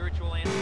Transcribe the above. spiritual answer.